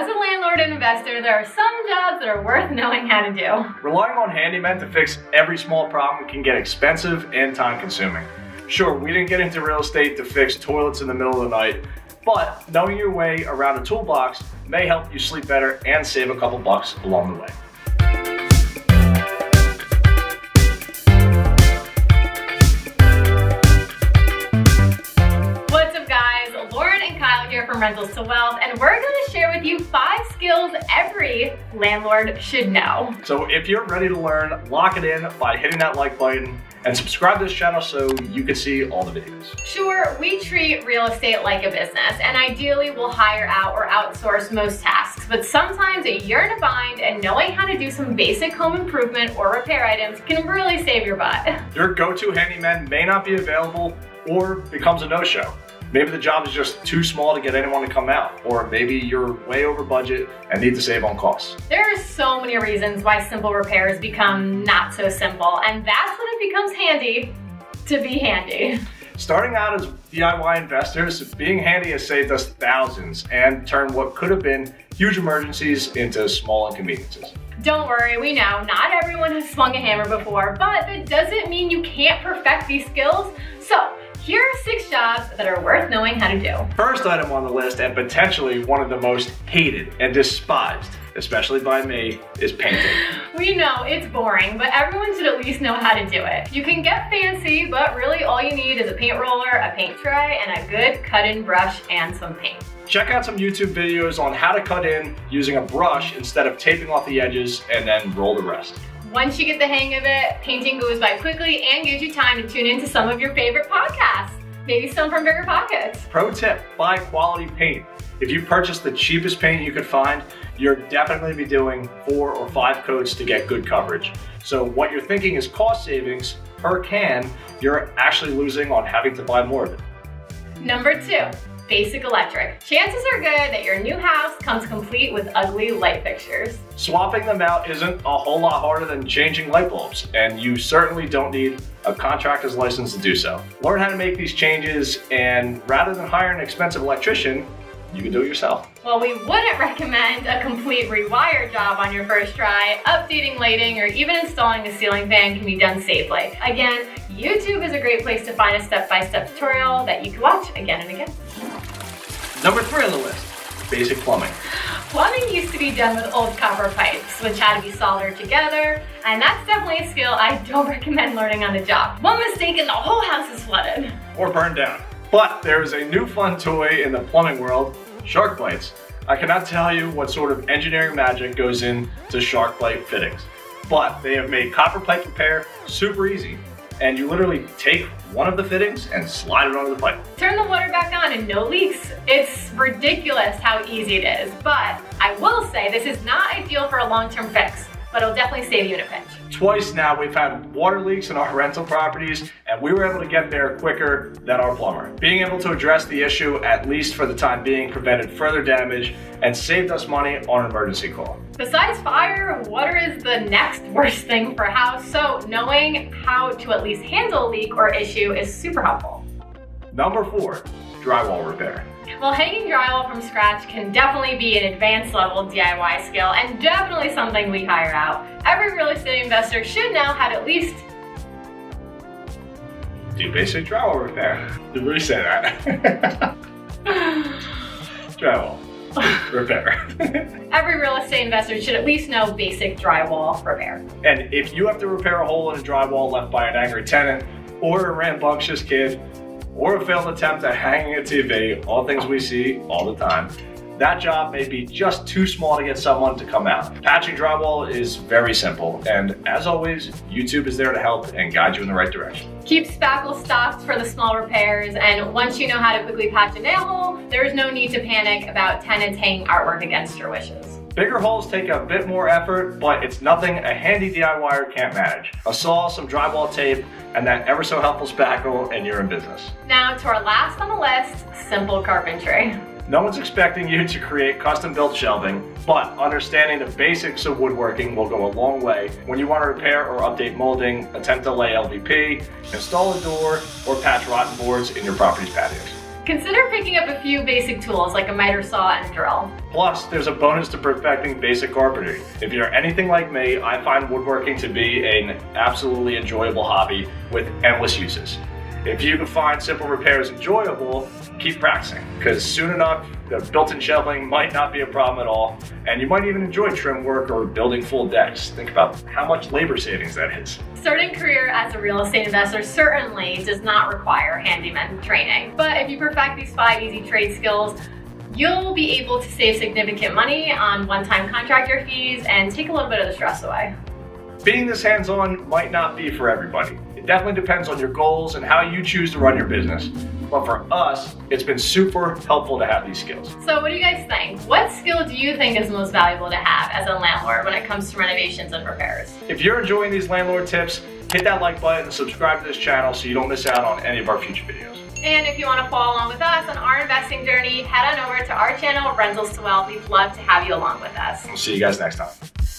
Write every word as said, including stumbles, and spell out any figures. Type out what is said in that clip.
as a landlord and investor, there are some jobs that are worth knowing how to do. Relying on handymen to fix every small problem can get expensive and time-consuming. Sure, we didn't get into real estate to fix toilets in the middle of the night, but knowing your way around a toolbox may help you sleep better and save a couple bucks along the way. From Rentals to Wealth, and we're going to share with you five skills every landlord should know. So if you're ready to learn, lock it in by hitting that like button and subscribe to this channel so you can see all the videos. Sure, we treat real estate like a business, and ideally we'll hire out or outsource most tasks, but sometimes you're in a bind, and knowing how to do some basic home improvement or repair items can really save your butt. Your go-to handyman may not be available or becomes a no-show. Maybe the job is just too small to get anyone to come out, or maybe you're way over budget and need to save on costs. There are so many reasons why simple repairs become not so simple, and that's when it becomes handy to be handy. Starting out as D I Y investors, being handy has saved us thousands and turned what could have been huge emergencies into small inconveniences. Don't worry, we know not everyone has swung a hammer before, but that doesn't mean you can't perfect these skills. So, here are six jobs that are worth knowing how to do. First item on the list, and potentially one of the most hated and despised, especially by me, is painting. We know it's boring, but everyone should at least know how to do it. You can get fancy, but really all you need is a paint roller, a paint tray, and a good cut-in brush and some paint. Check out some YouTube videos on how to cut in using a brush instead of taping off the edges and then roll the rest. Once you get the hang of it, painting goes by quickly and gives you time to tune into some of your favorite podcasts. Maybe some from BiggerPockets. Pro tip, buy quality paint. If you purchase the cheapest paint you could find, you're definitely be doing four or five coats to get good coverage. So what you're thinking is cost savings per can, you're actually losing on having to buy more of it. Number two. Basic electric. Chances are good that your new house comes complete with ugly light fixtures. Swapping them out isn't a whole lot harder than changing light bulbs, and you certainly don't need a contractor's license to do so. Learn how to make these changes, and rather than hire an expensive electrician, you can do it yourself. Well, we wouldn't recommend a complete rewire job on your first try. Updating lighting or even installing a ceiling fan can be done safely. Again, YouTube is a great place to find a step-by-step tutorial that you can watch again and again. Number three on the list, basic plumbing. Plumbing used to be done with old copper pipes, which had to be soldered together, and that's definitely a skill I don't recommend learning on the job. One mistake and the whole house is flooded. Or burned down. But there is a new fun toy in the plumbing world, SharkBites. I cannot tell you what sort of engineering magic goes into SharkBite fittings, but they have made copper pipe repair super easy. And you literally take one of the fittings and slide it onto the pipe. Turn the water back on and no leaks. It's ridiculous how easy it is, but I will say this is not ideal for a long-term fix, but it'll definitely save you in a pinch. Twice now we've had water leaks in our rental properties, and we were able to get there quicker than our plumber. Being able to address the issue, at least for the time being, prevented further damage and saved us money on an emergency call. Besides fire, water is the next worst thing for a house, so knowing how to at least handle a leak or issue is super helpful. Number four, drywall repair. Well, hanging drywall from scratch can definitely be an advanced level D I Y skill and definitely something we hire out. Every real estate investor should know how to at least do basic drywall repair. Did we say that? Drywall repair. Every real estate investor should at least know basic drywall repair. And if you have to repair a hole in a drywall left by an angry tenant or a rambunctious kid, or a failed attempt at hanging a T V, all things we see all the time, that job may be just too small to get someone to come out. Patching drywall is very simple, and as always, YouTube is there to help and guide you in the right direction. Keep spackle stocked for the small repairs, and once you know how to quickly patch a nail hole, there is no need to panic about tenants hanging artwork against your wishes. Bigger holes take a bit more effort, but it's nothing a handy D I Y er can't manage. A saw, some drywall tape, and that ever so helpful spackle, and you're in business. Now to our last on the list, simple carpentry. No one's expecting you to create custom-built shelving, but understanding the basics of woodworking will go a long way when you want to repair or update molding, attempt to lay L V P, install a door, or patch rotten boards in your property's patios. consider picking up a few basic tools like a miter saw and a drill. Plus, there's a bonus to perfecting basic carpentry. If you're anything like me, I find woodworking to be an absolutely enjoyable hobby with endless uses. If you can find simple repairs enjoyable, keep practicing, because soon enough, the built-in shoveling might not be a problem at all, and you might even enjoy trim work or building full decks. Think about how much labor savings that is. Starting a career as a real estate investor certainly does not require handyman training, but if you perfect these five easy trade skills, you'll be able to save significant money on one-time contractor fees and take a little bit of the stress away. Being this hands-on might not be for everybody. It definitely depends on your goals and how you choose to run your business. But for us, it's been super helpful to have these skills. So what do you guys think? What skill do you think is most valuable to have as a landlord when it comes to renovations and repairs? If you're enjoying these landlord tips, hit that like button and subscribe to this channel so you don't miss out on any of our future videos. And if you want to follow along with us on our investing journey, head on over to our channel, Rentals to Wealth. We'd love to have you along with us. We'll see you guys next time.